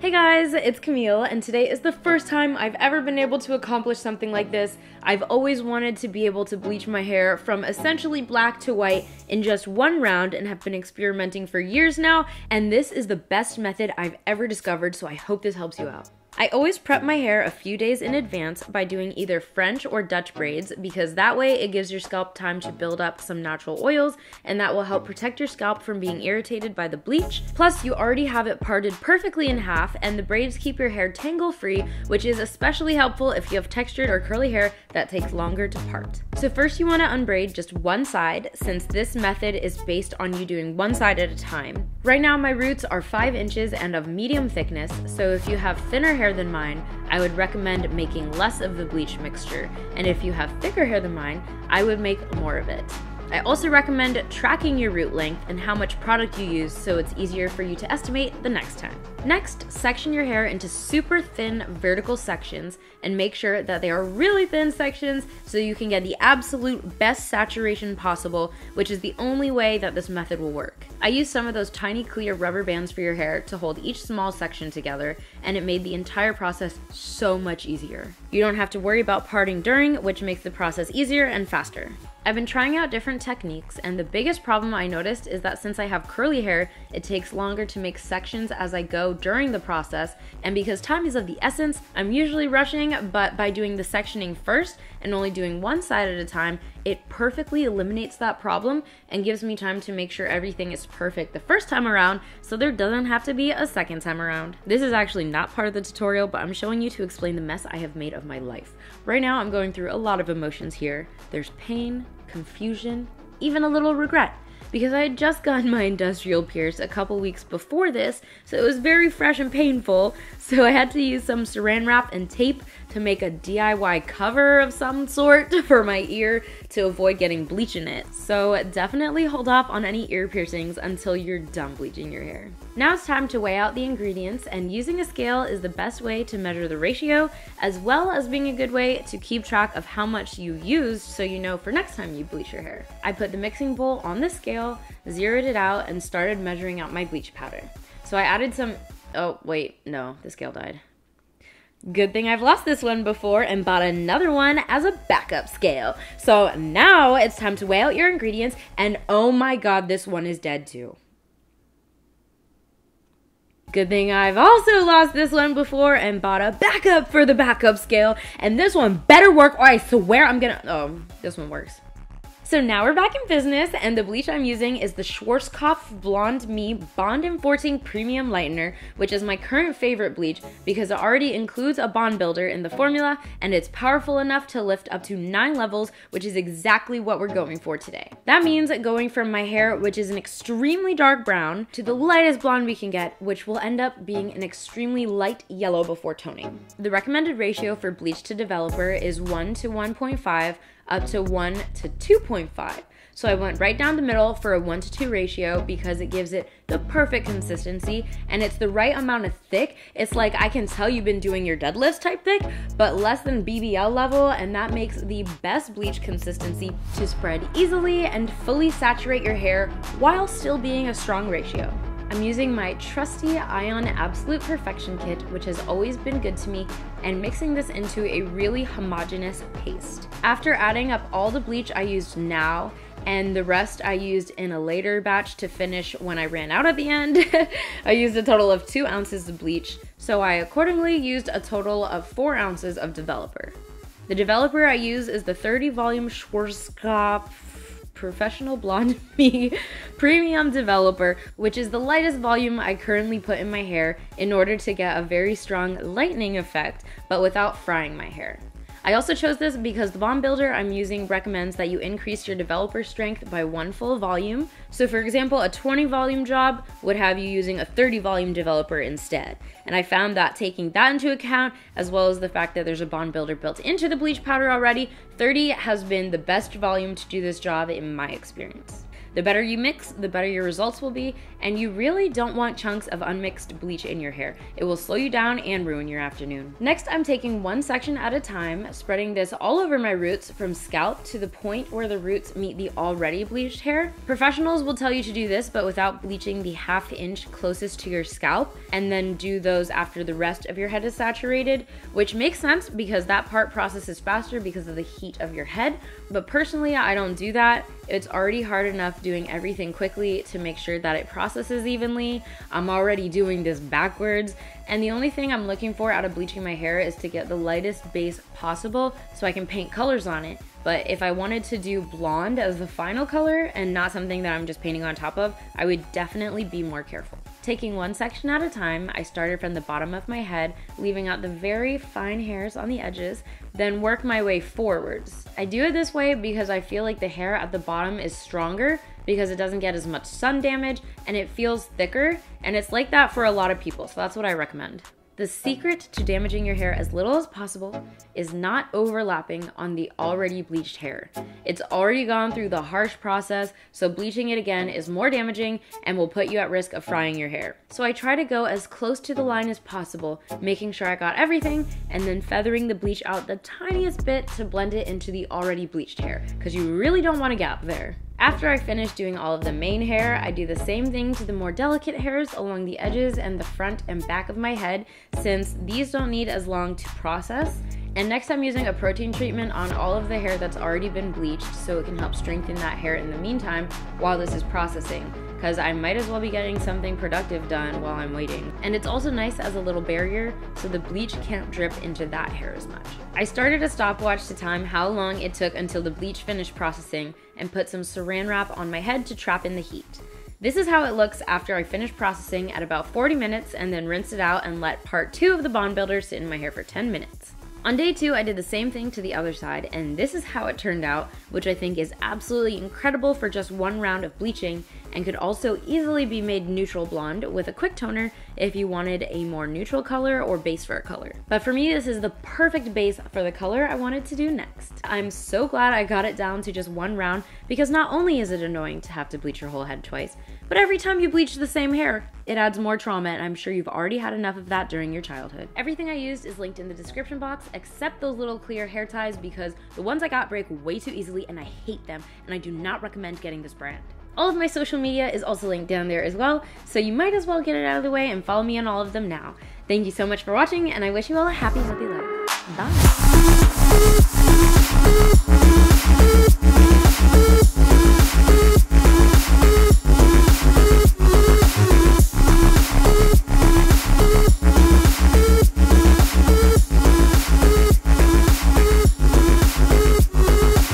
Hey guys, it's Camille, and today is the first time I've ever been able to accomplish something like this. I've always wanted to be able to bleach my hair from essentially black to white in just one round and have been experimenting for years now, and this is the best method I've ever discovered, so I hope this helps you out. I always prep my hair a few days in advance by doing either French or Dutch braids because that way it gives your scalp time to build up some natural oils and that will help protect your scalp from being irritated by the bleach. Plus, you already have it parted perfectly in half and the braids keep your hair tangle-free, which is especially helpful if you have textured or curly hair that takes longer to part. So first you want to unbraid just one side since this method is based on you doing one side at a time. Right now my roots are 5 inches and of medium thickness, so if you have thinner hair than mine, I would recommend making less of the bleach mixture, and if you have thicker hair than mine, I would make more of it. I also recommend tracking your root length and how much product you use so it's easier for you to estimate the next time. Next, section your hair into super thin vertical sections and make sure that they are really thin sections so you can get the absolute best saturation possible, which is the only way that this method will work. I used some of those tiny clear rubber bands for your hair to hold each small section together, and it made the entire process so much easier. You don't have to worry about parting during, which makes the process easier and faster. I've been trying out different techniques, and the biggest problem I noticed is that since I have curly hair, it takes longer to make sections as I go during the process, and because time is of the essence, I'm usually rushing, but by doing the sectioning first and only doing one side at a time, it perfectly eliminates that problem and gives me time to make sure everything is perfect the first time around, so there doesn't have to be a second time around. This is actually not part of the tutorial, but I'm showing you to explain the mess I have made of my life. Right now I'm going through a lot of emotions here. There's pain, confusion, even a little regret, because I had just gotten my industrial pierce a couple weeks before this, so it was very fresh and painful, so I had to use some saran wrap and tape to make a DIY cover of some sort for my ear to avoid getting bleach in it. So definitely hold off on any ear piercings until you're done bleaching your hair. Now it's time to weigh out the ingredients, and using a scale is the best way to measure the ratio, as well as being a good way to keep track of how much you used so you know for next time you bleach your hair. I put the mixing bowl on the scale, zeroed it out, and started measuring out my bleach powder. So I added some, oh wait, no, the scale died. Good thing I've lost this one before and bought another one as a backup scale. So now it's time to weigh out your ingredients, and oh my god, this one is dead too. Good thing I've also lost this one before and bought a backup for the backup scale, and this one better work or I swear I'm gonna, oh, this one works. So now we're back in business, and the bleach I'm using is the Schwarzkopf Blonde Me Bond Enforcing Premium Lightener, which is my current favorite bleach because it already includes a bond builder in the formula, and it's powerful enough to lift up to 9 levels, which is exactly what we're going for today. That means going from my hair, which is an extremely dark brown, to the lightest blonde we can get, which will end up being an extremely light yellow before toning. The recommended ratio for bleach to developer is 1 to 1.5, up to 1 to 2.5. So I went right down the middle for a 1-to-2 ratio because it gives it the perfect consistency, and it's the right amount of thick. It's like I can tell you've been doing your deadlifts type thick, but less than BBL level, and that makes the best bleach consistency to spread easily and fully saturate your hair while still being a strong ratio. I'm using my trusty Ion Absolute Perfection Kit, which has always been good to me, and mixing this into a really homogeneous paste. After adding up all the bleach I used now, and the rest I used in a later batch to finish when I ran out at the end, I used a total of 2 ounces of bleach, so I accordingly used a total of 4 ounces of developer. The developer I use is the 30-volume Schwarzkopf Professional Blonde Me Premium Developer, which is the lightest volume I currently put in my hair in order to get a very strong lightening effect, but without frying my hair. I also chose this because the bond builder I'm using recommends that you increase your developer strength by 1 full volume. So for example, a 20 volume job would have you using a 30 volume developer instead. And I found that taking that into account, as well as the fact that there's a bond builder built into the bleach powder already, 30 has been the best volume to do this job in my experience. The better you mix, the better your results will be, and you really don't want chunks of unmixed bleach in your hair. It will slow you down and ruin your afternoon. Next, I'm taking one section at a time, spreading this all over my roots from scalp to the point where the roots meet the already bleached hair. Professionals will tell you to do this, but without bleaching the ½ inch closest to your scalp, and then do those after the rest of your head is saturated, which makes sense because that part processes faster because of the heat of your head. But personally, I don't do that. It's already hard enough doing everything quickly to make sure that it processes evenly. I'm already doing this backwards. And the only thing I'm looking for out of bleaching my hair is to get the lightest base possible so I can paint colors on it. But if I wanted to do blonde as the final color and not something that I'm just painting on top of, I would definitely be more careful. Taking one section at a time, I started from the bottom of my head, leaving out the very fine hairs on the edges, then work my way forwards. I do it this way because I feel like the hair at the bottom is stronger because it doesn't get as much sun damage and it feels thicker, and it's like that for a lot of people, so that's what I recommend. The secret to damaging your hair as little as possible is not overlapping on the already bleached hair. It's already gone through the harsh process, so bleaching it again is more damaging and will put you at risk of frying your hair. So I try to go as close to the line as possible, making sure I got everything, and then feathering the bleach out the tiniest bit to blend it into the already bleached hair, because you really don't want a gap there. After I finish doing all of the main hair, I do the same thing to the more delicate hairs along the edges and the front and back of my head, since these don't need as long to process. And next I'm using a protein treatment on all of the hair that's already been bleached so it can help strengthen that hair in the meantime while this is processing, because I might as well be getting something productive done while I'm waiting. And it's also nice as a little barrier so the bleach can't drip into that hair as much. I started a stopwatch to time how long it took until the bleach finished processing and put some saran wrap on my head to trap in the heat. This is how it looks after I finish processing at about 40 minutes and then rinsed it out and let part 2 of the bond builder sit in my hair for 10 minutes. On day 2, I did the same thing to the other side, and this is how it turned out, which I think is absolutely incredible for just one round of bleaching, and could also easily be made neutral blonde with a quick toner if you wanted a more neutral color or base for a color. But for me, this is the perfect base for the color I wanted to do next. I'm so glad I got it down to just one round, because not only is it annoying to have to bleach your whole head twice, but every time you bleach the same hair, it adds more trauma, and I'm sure you've already had enough of that during your childhood. Everything I used is linked in the description box, except those little clear hair ties, because the ones I got break way too easily and I hate them, and I do not recommend getting this brand. All of my social media is also linked down there as well, so you might as well get it out of the way and follow me on all of them now. Thank you so much for watching, and I wish you all a happy, healthy life. Bye!